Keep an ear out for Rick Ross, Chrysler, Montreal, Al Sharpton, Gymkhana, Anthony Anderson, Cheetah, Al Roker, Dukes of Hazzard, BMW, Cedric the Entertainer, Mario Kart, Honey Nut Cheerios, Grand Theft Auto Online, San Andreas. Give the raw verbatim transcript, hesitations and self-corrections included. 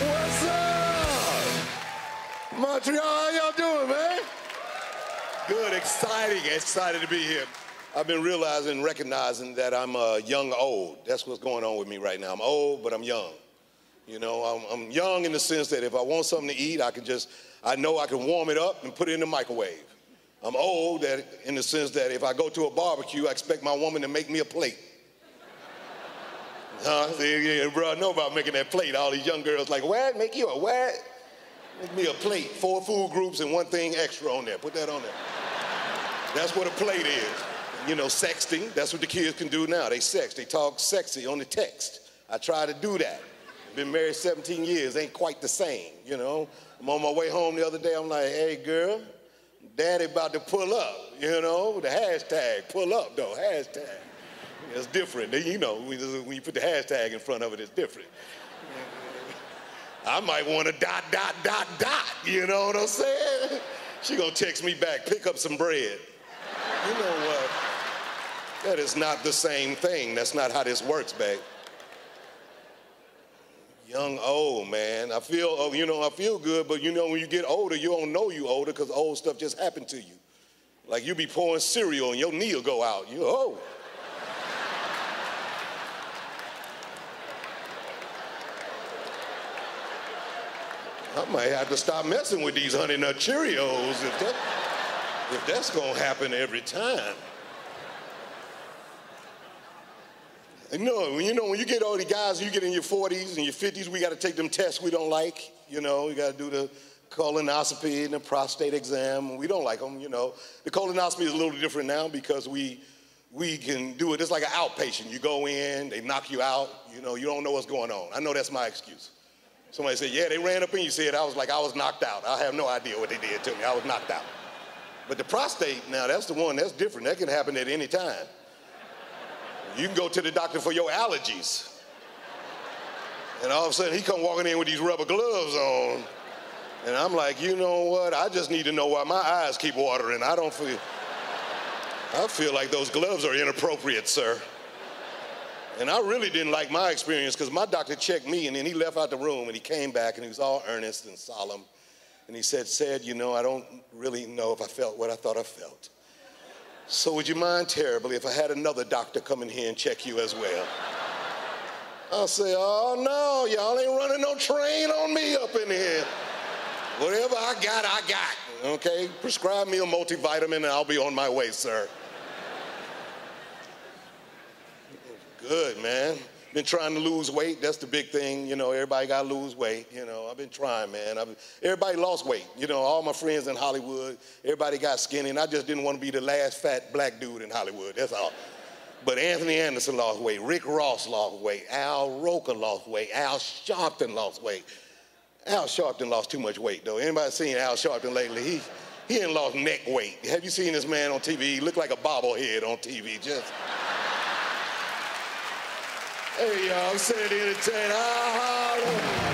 What's up? Montreal, how y'all doing, man? Good, exciting, excited to be here. I've been realizing, recognizing that I'm uh, young old. That's what's going on with me right now. I'm old, but I'm young. You know, I'm, I'm young in the sense that if I want something to eat, I can just, I know I can warm it up and put it in the microwave. I'm old that, in the sense that if I go to a barbecue, I expect my woman to make me a plate. Huh? Yeah, yeah, bro, I know about making that plate. All these young girls like, what? Make you a what? Make me a plate. Four food groups and one thing extra on there. Put that on there. That's what a plate is. You know, sexting, that's what the kids can do now. They sext, they talk sexy on the text. I try to do that. Been married seventeen years, ain't quite the same, you know. I'm on my way home the other day, I'm like, hey girl, daddy about to pull up, you know. The hashtag, pull up though, hashtag. It's different, you know, when you put the hashtag in front of it, it's different. I might want to dot, dot, dot, dot, you know what I'm saying? She gonna text me back, pick up some bread. You know what? That is not the same thing. That's not how this works, babe. Young, old, man. I feel, oh, you know, I feel good, but you know, when you get older, you don't know you older because old stuff just happened to you. Like you be pouring cereal and your knee will go out. You old. I might have to stop messing with these Honey Nut Cheerios if, that, if that's gonna happen every time. No, you know, when you get older, guys, you get in your forties and your fifties, we got to take them tests we don't like. You know, we got to do the colonoscopy and the prostate exam. We don't like them, you know. The colonoscopy is a little different now because we, we can do it. It's like an outpatient. You go in, they knock you out. You know, you don't know what's going on. I know that's my excuse. Somebody said, yeah, they ran up and you said, I was like, I was knocked out. I have no idea what they did to me. I was knocked out. But the prostate, now, that's the one that's different. That can happen at any time. You can go to the doctor for your allergies. And all of a sudden, he come walking in with these rubber gloves on. And I'm like, you know what? I just need to know why my eyes keep watering. I don't feel... I feel like those gloves are inappropriate, sir. And I really didn't like my experience because my doctor checked me and then he left out the room and he came back and he was all earnest and solemn. And he said, said, you know, I don't really know if I felt what I thought I felt. So would you mind terribly if I had another doctor come in here and check you as well? I'll say, oh no, y'all ain't running no train on me up in here. Whatever I got, I got, okay? Prescribe me a multivitamin and I'll be on my way, sir. Good, man. Been trying to lose weight, that's the big thing. You know, everybody gotta lose weight. You know, I've been trying, man. I've, everybody lost weight. You know, all my friends in Hollywood, everybody got skinny, and I just didn't want to be the last fat black dude in Hollywood, that's all. But Anthony Anderson lost weight, Rick Ross lost weight, Al Roker lost weight, Al Sharpton lost weight. Al Sharpton lost too much weight, though. Anybody seen Al Sharpton lately? He, he ain't lost neck weight. Have you seen this man on T V? He looked like a bobblehead on T V, just... Hey y'all, I'm Cedric the Entertainer.